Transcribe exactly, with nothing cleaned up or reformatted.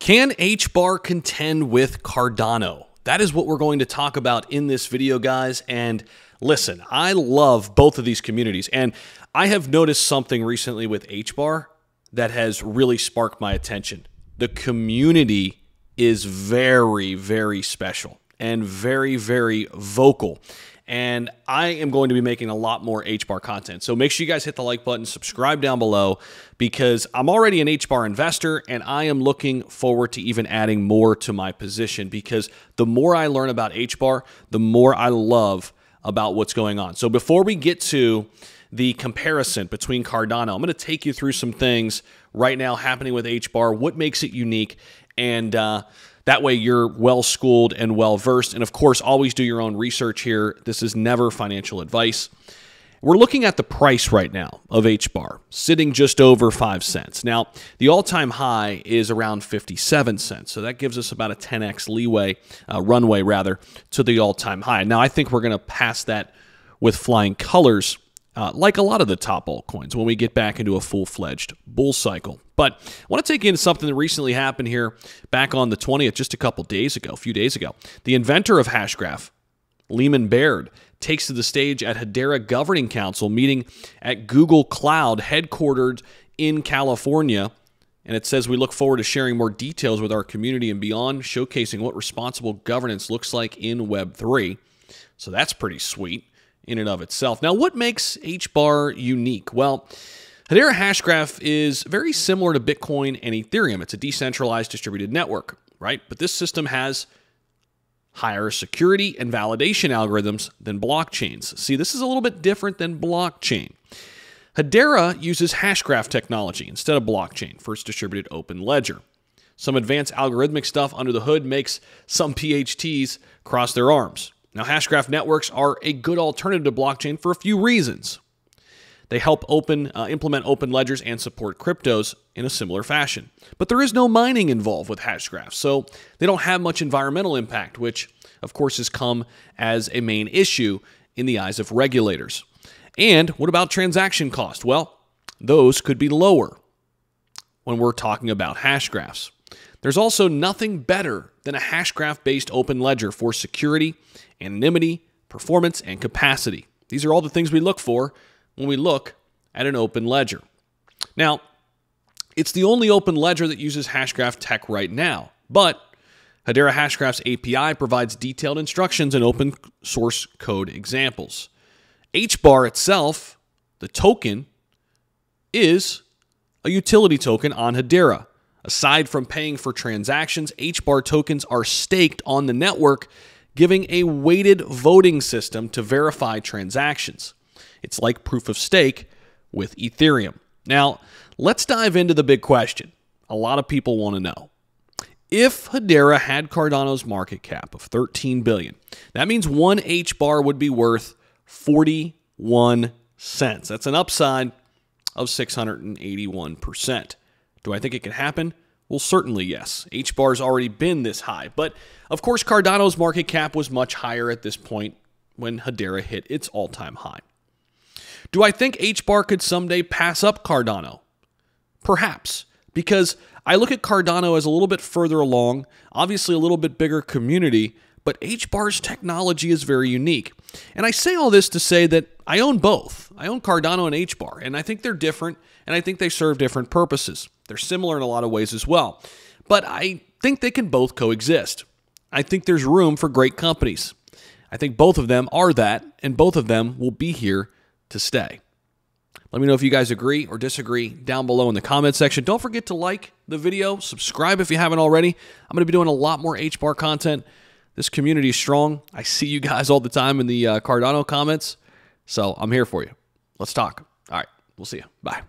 Can H B A R contend with Cardano? That is what we're going to talk about in this video, guys. And listen, I love both of these communities, and I have noticed something recently with H B A R that has really sparked my attention. The community is very, very special and very, very vocal. And I am going to be making a lot more H B A R content. So make sure you guys hit the like button, subscribe down below, because I'm already an H B A R investor and I am looking forward to even adding more to my position, because the more I learn about H B A R, the more I love about what's going on. So before we get to the comparison between Cardano, I'm going to take you through some things right now happening with H B A R, what makes it unique, and uh, that way you're well-schooled and well-versed. And of course, always do your own research here. This is never financial advice. We're looking at the price right now of H B A R, sitting just over five cents. Now, the all-time high is around fifty-seven cents, so that gives us about a ten X leeway, uh, runway rather, to the all-time high. Now, I think we're going to pass that with flying colors, Uh, like a lot of the top altcoins, when we get back into a full-fledged bull cycle. But I want to take you into something that recently happened here back on the twentieth, just a couple days ago, a few days ago. The inventor of Hashgraph, Leemon Baird, takes to the stage at Hedera Governing Council meeting at Google Cloud, headquartered in California. And it says, we look forward to sharing more details with our community and beyond, showcasing what responsible governance looks like in Web three. So that's pretty sweet in and of itself. Now, what makes H B A R unique? Well, Hedera Hashgraph is very similar to Bitcoin and Ethereum. It's a decentralized distributed network, right? But this system has higher security and validation algorithms than blockchains. See, this is a little bit different than blockchain. Hedera uses Hashgraph technology instead of blockchain for its distributed open ledger. Some advanced algorithmic stuff under the hood makes some P H Ts cross their arms. Now, Hashgraph networks are a good alternative to blockchain for a few reasons. They help open, uh, implement open ledgers and support cryptos in a similar fashion. But there is no mining involved with Hashgraph, so they don't have much environmental impact, which, of course, has come as a main issue in the eyes of regulators. And what about transaction cost? Well, those could be lower when we're talking about Hashgraphs. There's also nothing better than a Hashgraph-based open ledger for security, anonymity, performance, and capacity. These are all the things we look for when we look at an open ledger. Now, it's the only open ledger that uses Hashgraph tech right now, but Hedera Hashgraph's A P I provides detailed instructions and open source code examples. H B A R itself, the token, is a utility token on Hedera. Aside from paying for transactions, H B A R tokens are staked on the network, giving a weighted voting system to verify transactions. It's like proof of stake with Ethereum. Now, let's dive into the big question a lot of people want to know. If Hedera had Cardano's market cap of thirteen billion dollars, that means one H B A R would be worth forty-one cents. That's an upside of six hundred eighty-one percent. Do I think it can happen? Well, certainly yes. H B A R's already been this high. But, of course, Cardano's market cap was much higher at this point when Hedera hit its all-time high. Do I think H B A R could someday pass up Cardano? Perhaps, because I look at Cardano as a little bit further along, obviously a little bit bigger community, but H B A R's technology is very unique. And I say all this to say that I own both. I own Cardano and H B A R, and I think they're different, and I think they serve different purposes. They're similar in a lot of ways as well, but I think they can both coexist. I think there's room for great companies. I think both of them are that, and both of them will be here to stay. Let me know if you guys agree or disagree down below in the comment section. Don't forget to like the video, subscribe if you haven't already. I'm going to be doing a lot more H B A R content. This community is strong. I see you guys all the time in the uh, Cardano comments, so I'm here for you. Let's talk. All right, we'll see you. Bye.